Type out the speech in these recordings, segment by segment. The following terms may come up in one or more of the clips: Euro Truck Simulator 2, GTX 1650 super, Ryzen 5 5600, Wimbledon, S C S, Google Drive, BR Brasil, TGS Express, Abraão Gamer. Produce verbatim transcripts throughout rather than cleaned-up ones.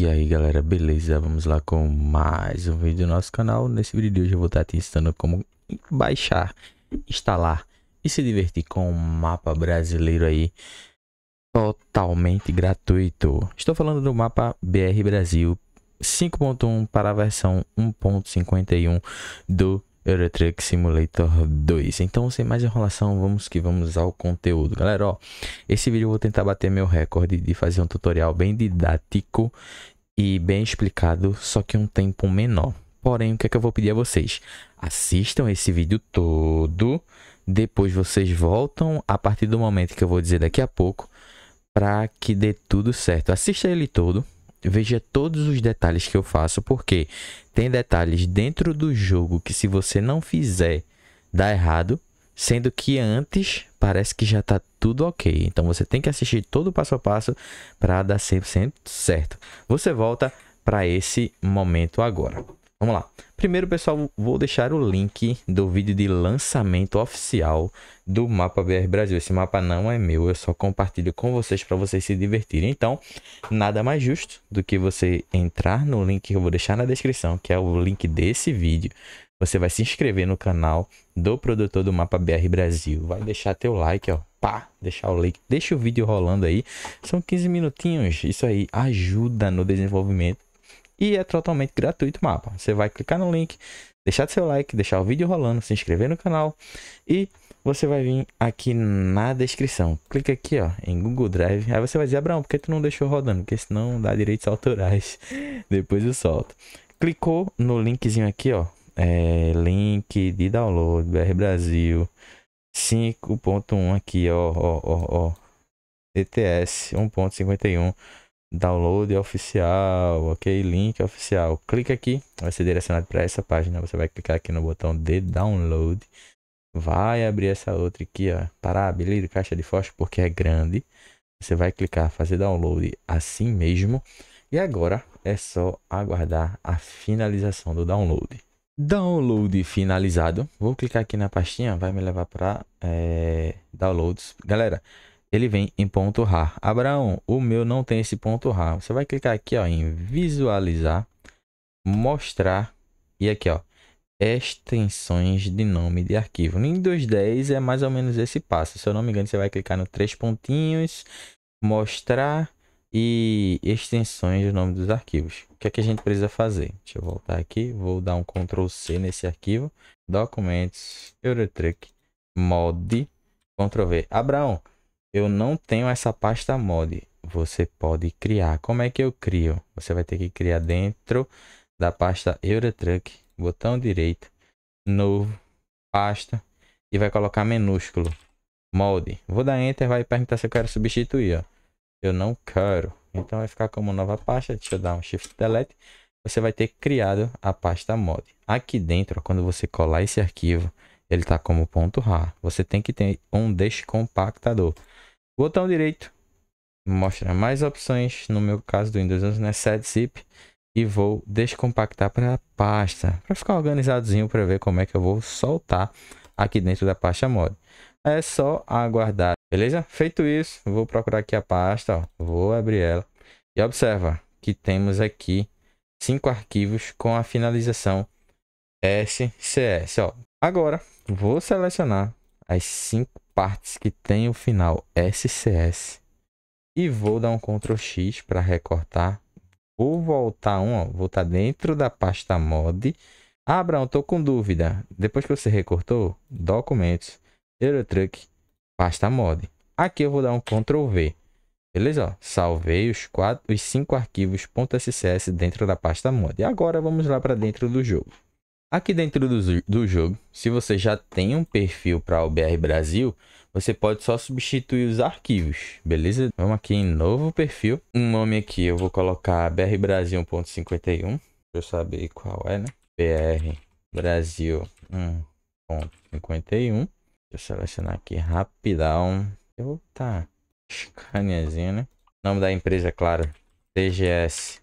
E aí galera, beleza? Vamos lá com mais um vídeo do nosso canal. Nesse vídeo de hoje eu vou estar te ensinando como baixar, instalar e se divertir com um mapa brasileiro aí totalmente gratuito. Estou falando do mapa B R Brasil cinco ponto um para a versão um ponto cinquenta e um do Euro Truck Simulator dois. Então, sem mais enrolação, vamos que vamos ao conteúdo. Galera, ó, esse vídeo eu vou tentar bater meu recorde de fazer um tutorial bem didático e bem explicado, só que um tempo menor. Porém, o que é que eu vou pedir a vocês? Assistam esse vídeo todo, depois vocês voltam a partir do momento que eu vou dizer daqui a pouco, para que dê tudo certo. Assista ele todo. Veja todos os detalhes que eu faço, porque tem detalhes dentro do jogo que, se você não fizer, dá errado. Sendo que antes parece que já está tudo ok. Então você tem que assistir todo o passo a passo para dar cem por cento certo. Você volta para esse momento agora. Vamos lá. Primeiro, pessoal, vou deixar o link do vídeo de lançamento oficial do mapa B R Brasil. Esse mapa não é meu, eu só compartilho com vocês para vocês se divertirem. Então, nada mais justo do que você entrar no link que eu vou deixar na descrição, que é o link desse vídeo. Você vai se inscrever no canal do produtor do mapa B R Brasil. Vai deixar teu like, ó. Pá, deixar o like. Deixa o vídeo rolando aí. São quinze minutinhos. Isso aí ajuda no desenvolvimento. E é totalmente gratuito o mapa. Você vai clicar no link, deixar seu like, deixar o vídeo rolando, se inscrever no canal. E você vai vir aqui na descrição. Clica aqui, ó, em Google Drive. Aí você vai dizer, Abraão, por que tu não deixou rodando? Porque senão dá direitos autorais. Depois eu solto. Clicou no linkzinho aqui, ó. É, link de download, B R Brasil cinco ponto um aqui, ó, ó, ó, ó. G T X um ponto cinquenta e um. Download oficial, ok, link oficial. Clica aqui, vai ser direcionado para essa página. Você vai clicar aqui no botão de download, vai abrir essa outra aqui, ó, parabilidade caixa de fósforo, porque é grande. Você vai clicar, fazer download assim mesmo, e agora é só aguardar a finalização do download. Download finalizado. Vou clicar aqui na pastinha, vai me levar para é, downloads, galera. Ele vem em ponto .rar. Abraão, o meu não tem esse ponto .rar. Você vai clicar aqui, ó, em visualizar, mostrar, e aqui, ó, extensões de nome de arquivo. No Windows dez é mais ou menos esse passo. Se eu não me engano, você vai clicar no três pontinhos, mostrar e extensões do nome dos arquivos. O que é que a gente precisa fazer? Deixa eu voltar aqui, vou dar um control C nesse arquivo, documentos, Euro Truck, mod, control V. Abraão, eu não tenho essa pasta mod. Você pode criar. Como é que eu crio? Você vai ter que criar dentro da pasta Euro Truck, botão direito, novo, pasta, e vai colocar minúsculo, mod. Vou dar enter, vai perguntar se eu quero substituir, ó. Eu não quero. Então vai ficar como nova pasta. Deixa eu dar um shift delete. Você vai ter criado a pasta mod. Aqui dentro, quando você colar esse arquivo, ele tá como ponto .rar. Você tem que ter um descompactador. Botão direito, mostra mais opções, no meu caso do Windows onze, né? sete zip, e vou descompactar para a pasta, para ficar organizadozinho, para ver como é que eu vou soltar aqui dentro da pasta mod. É só aguardar, beleza? Feito isso, vou procurar aqui a pasta, ó, vou abrir ela, e observa que temos aqui cinco arquivos com a finalização S C S, ó. Agora, vou selecionar as cinco partes que tem o final S C S e vou dar um control X para recortar. Vou voltar um, ó, vou estar dentro da pasta mod. Ah, Abraão, tô com dúvida. Depois que você recortou, documentos, Euro Truck, pasta mod. Aqui eu vou dar um control V. Beleza? Ó, salvei os quatro, os cinco arquivos .scs dentro da pasta mod. E agora vamos lá para dentro do jogo. Aqui dentro do, do jogo, se você já tem um perfil para o B R Brasil, você pode só substituir os arquivos, beleza? Vamos aqui em novo perfil. Um nome aqui, eu vou colocar B R Brasil um ponto cinquenta e um, deixa eu saber qual é, né? B R Brasil um ponto cinquenta e um. Deixa eu selecionar aqui rapidão. Eu vou botar escanezinho, né? Nome da empresa, claro, T G S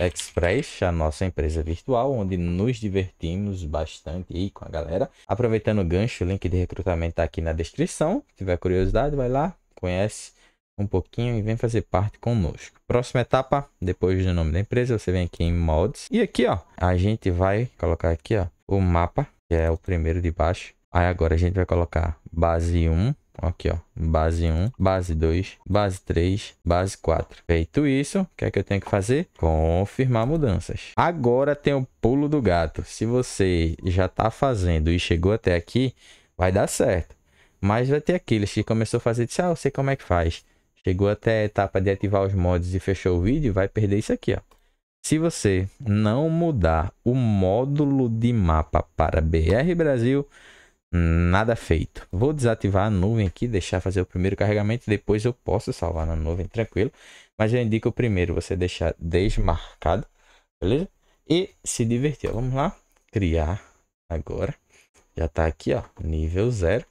Express, a nossa empresa virtual, onde nos divertimos bastante aí com a galera. Aproveitando o gancho, o link de recrutamento tá aqui na descrição. Se tiver curiosidade, vai lá, conhece, um pouquinho e vem fazer parte conosco. Próxima etapa, depois do nome da empresa, você vem aqui em mods. E aqui, ó, a gente vai colocar aqui, ó, o mapa, que é o primeiro de baixo. Aí agora a gente vai colocar base um. Aqui, ó, base um, base dois, base três, base quatro. Feito isso, o que é que eu tenho que fazer? Confirmar mudanças. Agora tem o pulo do gato. Se você já tá fazendo e chegou até aqui, vai dar certo. Mas vai ter aqueles que começou a fazer e disse, ah, eu sei como é que faz. Chegou até a etapa de ativar os mods e fechou o vídeo, vai perder isso aqui, ó. Se você não mudar o módulo de mapa para B R Brasil, nada feito. Vou desativar a nuvem aqui, deixar fazer o primeiro carregamento, depois eu posso salvar na nuvem, tranquilo. Mas eu indico primeiro você deixar desmarcado, beleza? E se divertir. Vamos lá, criar agora. Já tá aqui, ó, nível zero.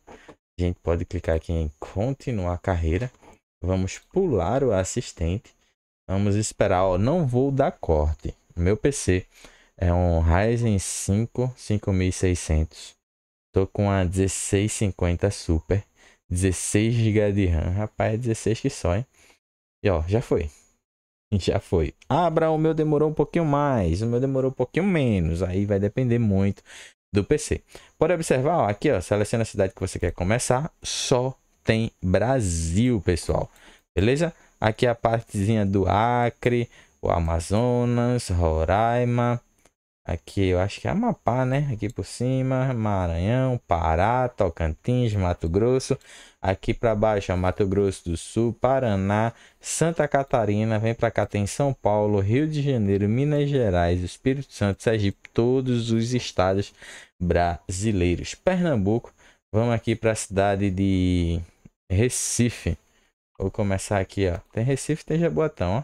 A gente pode clicar aqui em continuar a carreira. Vamos pular o assistente. Vamos esperar, ó, não vou dar corte. Meu P C é um Ryzen cinco cinco mil e seiscentos. Tô com a dezesseis cinquenta super, dezesseis gigas de RAM, rapaz, dezesseis que só, hein? E ó, já foi, já foi. Ah, Abraão, o meu demorou um pouquinho mais, o meu demorou um pouquinho menos, aí vai depender muito do P C. Pode observar, ó, aqui ó, seleciona a cidade que você quer começar, só tem Brasil, pessoal, beleza? Aqui a partezinha do Acre, o Amazonas, Roraima... Aqui eu acho que é Amapá, né? Aqui por cima, Maranhão, Pará, Tocantins, Mato Grosso. Aqui para baixo, ó, Mato Grosso do Sul, Paraná, Santa Catarina. Vem para cá, tem São Paulo, Rio de Janeiro, Minas Gerais, Espírito Santo, Sergipe. Todos os estados brasileiros. Pernambuco. Vamos aqui para a cidade de Recife. Vou começar aqui, ó. Tem Recife, tem Jaboatão, ó.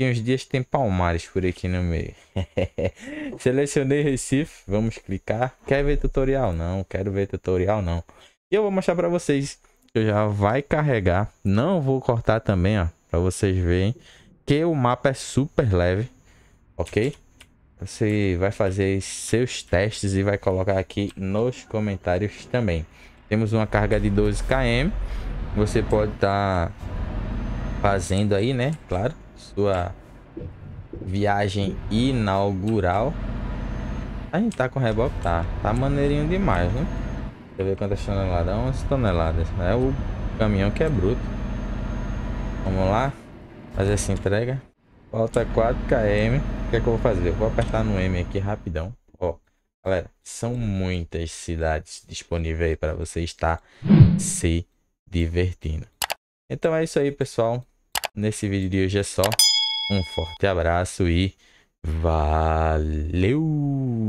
E uns dias tem Palmares por aqui no meio. Selecionei Recife. Vamos clicar. Quer ver tutorial? Não. Quero ver tutorial, não. E eu vou mostrar para vocês. Eu já vai carregar. Não vou cortar também, ó. Para vocês verem que o mapa é super leve. Ok? Você vai fazer seus testes e vai colocar aqui nos comentários também. Temos uma carga de doze quilômetros. Você pode estar tá fazendo aí, né? Claro. Sua viagem inaugural. A gente tá com reboque, tá, tá maneirinho demais, né? Deixa eu ver quantas toneladas, onze toneladas, é o caminhão que é bruto. Vamos lá, fazer essa entrega. Falta quatro quilômetros, o que é que eu vou fazer? Eu vou apertar no M aqui rapidão, ó. Galera, são muitas cidades disponíveis aí para você estar se divertindo. Então é isso aí, pessoal. Nesse vídeo de hoje é só. Um forte abraço e valeu!